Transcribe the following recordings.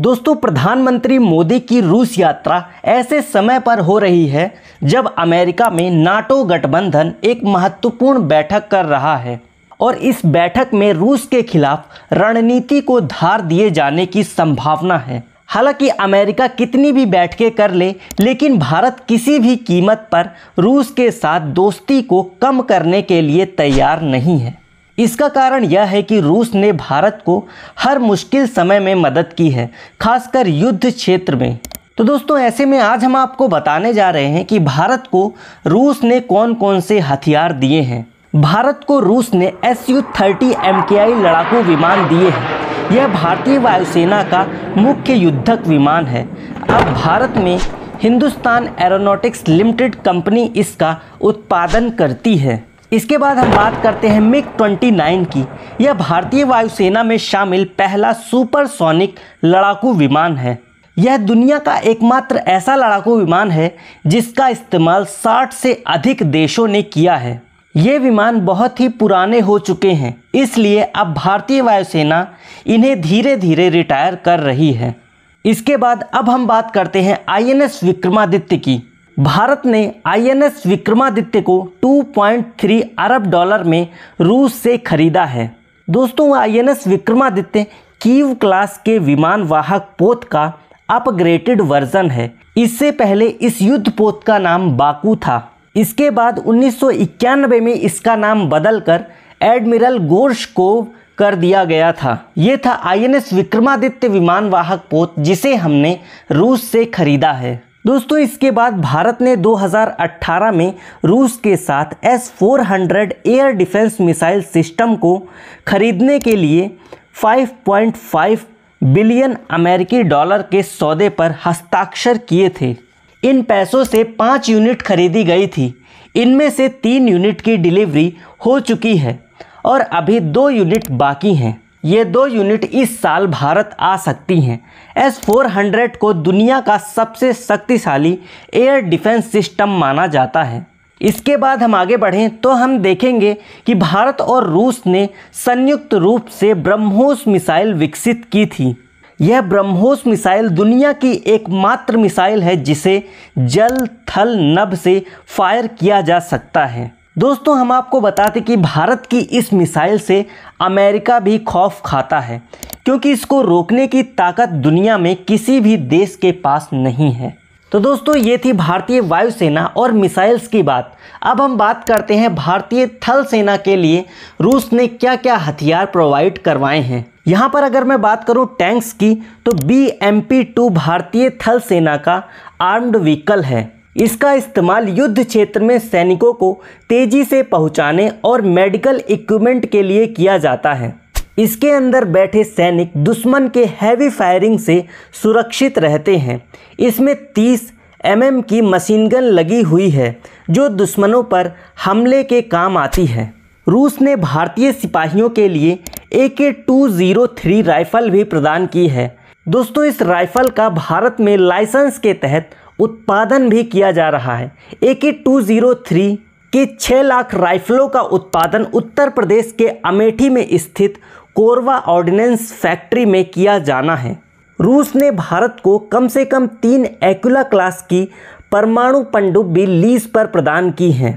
दोस्तों, प्रधानमंत्री मोदी की रूस यात्रा ऐसे समय पर हो रही है जब अमेरिका में नाटो गठबंधन एक महत्वपूर्ण बैठक कर रहा है और इस बैठक में रूस के खिलाफ रणनीति को धार दिए जाने की संभावना है। हालांकि अमेरिका कितनी भी बैठकें कर ले, लेकिन भारत किसी भी कीमत पर रूस के साथ दोस्ती को कम करने के लिए तैयार नहीं है। इसका कारण यह है कि रूस ने भारत को हर मुश्किल समय में मदद की है, खासकर युद्ध क्षेत्र में। तो दोस्तों, ऐसे में आज हम आपको बताने जा रहे हैं कि भारत को रूस ने कौन कौन से हथियार दिए हैं। भारत को रूस ने SU-30 MKI लड़ाकू विमान दिए हैं। यह भारतीय वायुसेना का मुख्य युद्धक विमान है। अब भारत में हिंदुस्तान एरोनोटिक्स लिमिटेड कंपनी इसका उत्पादन करती है। इसके बाद हम बात करते हैं मिग 29 की। यह भारतीय वायुसेना में शामिल पहला सुपरसोनिक लड़ाकू विमान है। यह दुनिया का एकमात्र ऐसा लड़ाकू विमान है जिसका इस्तेमाल 60 से अधिक देशों ने किया है। ये विमान बहुत ही पुराने हो चुके हैं, इसलिए अब भारतीय वायुसेना इन्हें धीरे धीरे रिटायर कर रही है। इसके बाद अब हम बात करते हैं INS विक्रमादित्य की। भारत ने INS विक्रमादित्य को $2.3 अरब में रूस से खरीदा है। दोस्तों, INS विक्रमादित्य कीव क्लास के विमान वाहक पोत का अपग्रेडेड वर्जन है। इससे पहले इस युद्ध पोत का नाम बाकू था। इसके बाद 1991 में इसका नाम बदलकर एडमिरल गोर्शको कर दिया गया था। ये था INS विक्रमादित्य विमान वाहक पोत जिसे हमने रूस से खरीदा है। दोस्तों, इसके बाद भारत ने 2018 में रूस के साथ S-400 air defence missile system को खरीदने के लिए 5.5 बिलियन अमेरिकी डॉलर के सौदे पर हस्ताक्षर किए थे। इन पैसों से 5 यूनिट खरीदी गई थी। इनमें से 3 यूनिट की डिलीवरी हो चुकी है और अभी 2 यूनिट बाकी हैं। ये 2 यूनिट इस साल भारत आ सकती हैं। S-400 को दुनिया का सबसे शक्तिशाली एयर डिफेंस सिस्टम माना जाता है। इसके बाद हम आगे बढ़ें तो हम देखेंगे कि भारत और रूस ने संयुक्त रूप से ब्रह्मोस मिसाइल विकसित की थी। यह ब्रह्मोस मिसाइल दुनिया की एकमात्र मिसाइल है जिसे जल थल नभ से फायर किया जा सकता है। दोस्तों, हम आपको बताते कि भारत की इस मिसाइल से अमेरिका भी खौफ खाता है, क्योंकि इसको रोकने की ताकत दुनिया में किसी भी देश के पास नहीं है। तो दोस्तों, ये थी भारतीय वायुसेना और मिसाइल्स की बात। अब हम बात करते हैं भारतीय थल सेना के लिए रूस ने क्या क्या हथियार प्रोवाइड करवाए हैं। यहाँ पर अगर मैं बात करूँ टैंक्स की, तो BMP-2 भारतीय थल सेना का आर्म्ड व्हीकल है। इसका इस्तेमाल युद्ध क्षेत्र में सैनिकों को तेजी से पहुंचाने और मेडिकल इक्विपमेंट के लिए किया जाता है। इसके अंदर बैठे सैनिक दुश्मन के हैवी फायरिंग से सुरक्षित रहते हैं। इसमें 30 mm की मशीन गन लगी हुई है जो दुश्मनों पर हमले के काम आती है। रूस ने भारतीय सिपाहियों के लिए AK-203 राइफल भी प्रदान की है। दोस्तों, इस राइफल का भारत में लाइसेंस के तहत उत्पादन भी किया जा रहा है। AK-203 के 6 लाख राइफलों का उत्पादन उत्तर प्रदेश के अमेठी में स्थित कोरवा ऑर्डिनेंस फैक्ट्री में किया जाना है। रूस ने भारत को कम से कम 3 एकुला क्लास की परमाणु पनडुब्बी लीज पर प्रदान की हैं।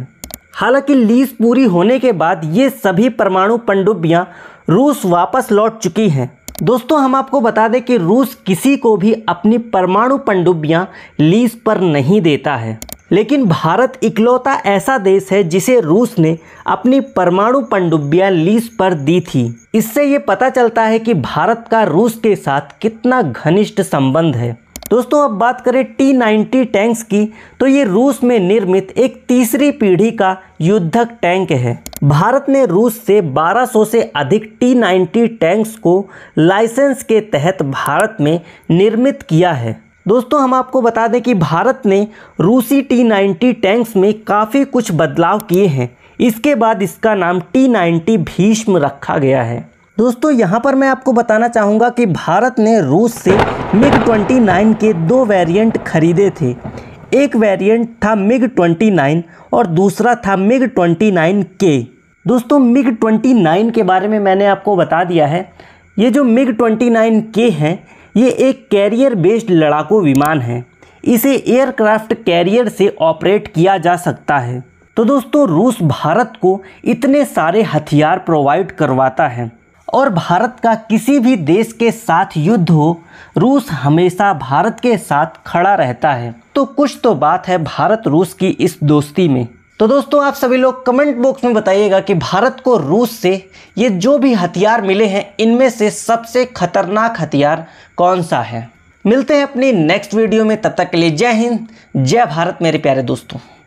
हालांकि लीज पूरी होने के बाद ये सभी परमाणु पनडुब्बियाँ रूस वापस लौट चुकी हैं। दोस्तों, हम आपको बता दें कि रूस किसी को भी अपनी परमाणु पनडुब्बियां लीज पर नहीं देता है, लेकिन भारत इकलौता ऐसा देश है जिसे रूस ने अपनी परमाणु पनडुब्बियां लीज पर दी थी। इससे ये पता चलता है कि भारत का रूस के साथ कितना घनिष्ठ संबंध है। दोस्तों, अब बात करें T90 टैंक्स की, तो ये रूस में निर्मित एक तीसरी पीढ़ी का युद्धक टैंक है। भारत ने रूस से 1200 से अधिक T90 टैंक्स को लाइसेंस के तहत भारत में निर्मित किया है। दोस्तों, हम आपको बता दें कि भारत ने रूसी T90 टैंक्स में काफ़ी कुछ बदलाव किए हैं। इसके बाद इसका नाम T90 भीष्म रखा गया है। दोस्तों, यहाँ पर मैं आपको बताना चाहूँगा कि भारत ने रूस से मिग 29 के 2 वेरिएंट खरीदे थे। एक वेरिएंट था मिग 29 और दूसरा था मिग 29K। दोस्तों, मिग 29 के बारे में मैंने आपको बता दिया है। ये जो मिग 29K हैं, ये एक कैरियर बेस्ड लड़ाकू विमान है। इसे एयरक्राफ्ट कैरियर से ऑपरेट किया जा सकता है। तो दोस्तों रूस भारत को इतने सारे हथियार प्रोवाइड करवाता है और भारत का किसी भी देश के साथ युद्ध हो, रूस हमेशा भारत के साथ खड़ा रहता है। तो कुछ तो बात है भारत रूस की इस दोस्ती में। तो दोस्तों आप सभी लोग कमेंट बॉक्स में बताइएगा कि भारत को रूस से ये जो भी हथियार मिले हैं इनमें से सबसे खतरनाक हथियार कौन सा है। मिलते हैं अपनी नेक्स्ट वीडियो में, तब तक के लिए जय हिंद जय भारत मेरे प्यारे दोस्तों।